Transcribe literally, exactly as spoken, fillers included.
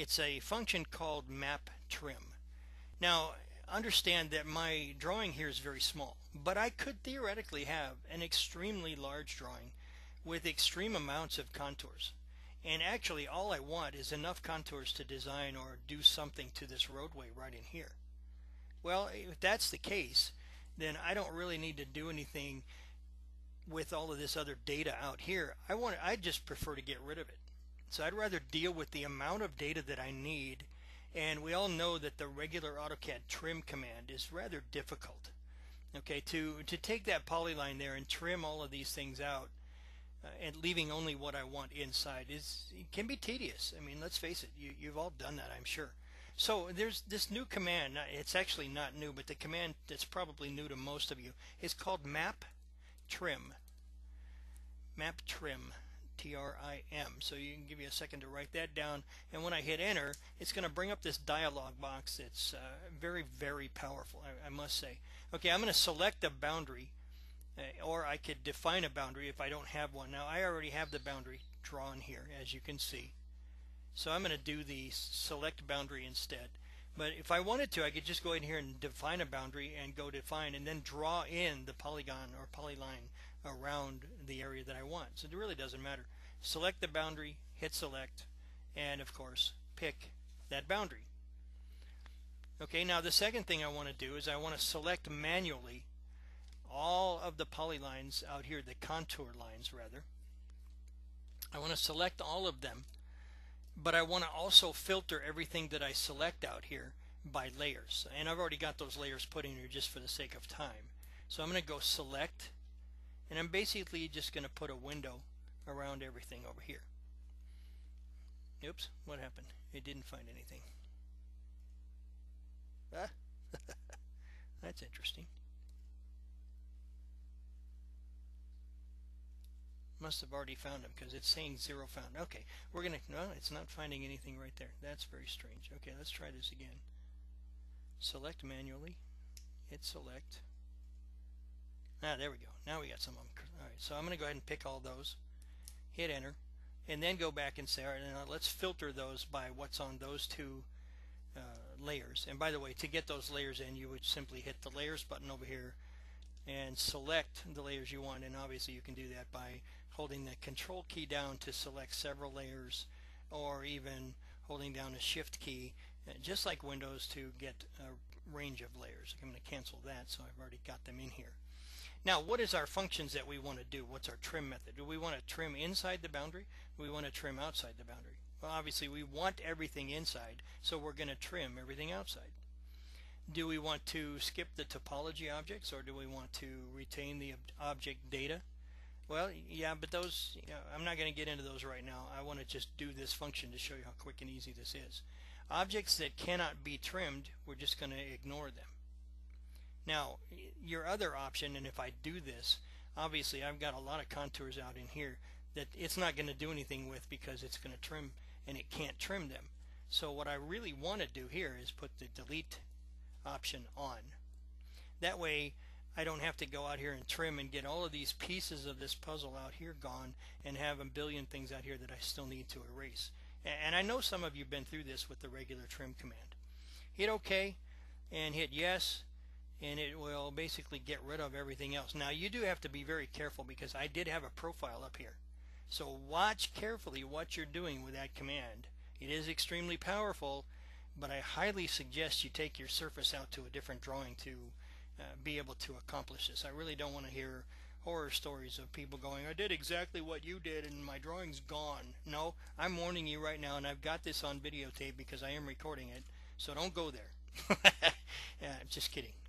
It's a function called Map Trim. Now understand that my drawing here is very small, but I could theoretically have an extremely large drawing with extreme amounts of contours, and actually all I want is enough contours to design or do something to this roadway right in here. Well, if that's the case, then I don't really need to do anything with all of this other data out here. I want I just prefer to get rid of it. So I'd rather deal with the amount of data that I need, and we all know that the regular AutoCAD trim command is rather difficult. Okay, to to take that polyline there and trim all of these things out, uh, and leaving only what I want inside is it can be tedious. I mean, let's face it, you you've all done that, I'm sure. So there's this new command. It's actually not new, but the command that's probably new to most of you is called Map Trim. Map Trim, T R I M. So you can give you a second to write that down, and when I hit enter, it's going to bring up this dialog box that's uh, very very powerful, I, I must say. Okay, I'm going to select a boundary, uh, or I could define a boundary if I don't have one. Now I already have the boundary drawn here, as you can see, so I'm going to do the select boundary instead. But if I wanted to, I could just go in here and define a boundary and go define and then draw in the polygon or polyline around the area that I want. So it really doesn't matter. Select the boundary, hit select, and of course pick that boundary. Okay, now the second thing I want to do is I want to select manually all of the polylines out here, the contour lines rather. I want to select all of them, but I want to also filter everything that I select out here by layers, and I've already got those layers put in here just for the sake of time. So I'm going to go select, and I'm basically just going to put a window around everything over here. Oops, what happened? It didn't find anything. Ah, that's interesting. Must have already found them because it's saying zero found. Okay, we're gonna, no, it's not finding anything right there. That's very strange. Okay, let's try this again. Select manually, hit select. Ah, there we go. Now we got some of them. Alright, so I'm gonna go ahead and pick all those, hit enter, and then go back and say, alright, now let's filter those by what's on those two uh, layers. And by the way, to get those layers in, you would simply hit the layers button over here and select the layers you want, and obviously you can do that by holding the control key down to select several layers, or even holding down a shift key just like Windows to get a range of layers. I'm going to cancel that, so I've already got them in here. Now what is our functions that we want to do? What's our trim method? Do we want to trim inside the boundary? Do we want to trim outside the boundary? Well, obviously we want everything inside, so we're going to trim everything outside. Do we want to skip the topology objects, or do we want to retain the ob object data? Well, yeah, but those, you know, I'm not going to get into those right now. I want to just do this function to show you how quick and easy this is. Objects that cannot be trimmed, we're just going to ignore them. Now, your other option, and if I do this, obviously I've got a lot of contours out in here that it's not going to do anything with because it's going to trim, and it can't trim them. So what I really want to do here is put the delete option on. That way I don't have to go out here and trim and get all of these pieces of this puzzle out here gone and have a billion things out here that I still need to erase. And I know some of you have been through this with the regular trim command. Hit OK and hit yes, and it will basically get rid of everything else. Now you do have to be very careful because I did have a profile up here, so watch carefully what you're doing with that command. It is extremely powerful, but I highly suggest you take your surface out to a different drawing to uh, be able to accomplish this. I really don't want to hear horror stories of people going, I did exactly what you did and my drawing's gone. No, I'm warning you right now, and I've got this on videotape because I am recording it, so don't go there. Yeah, just kidding.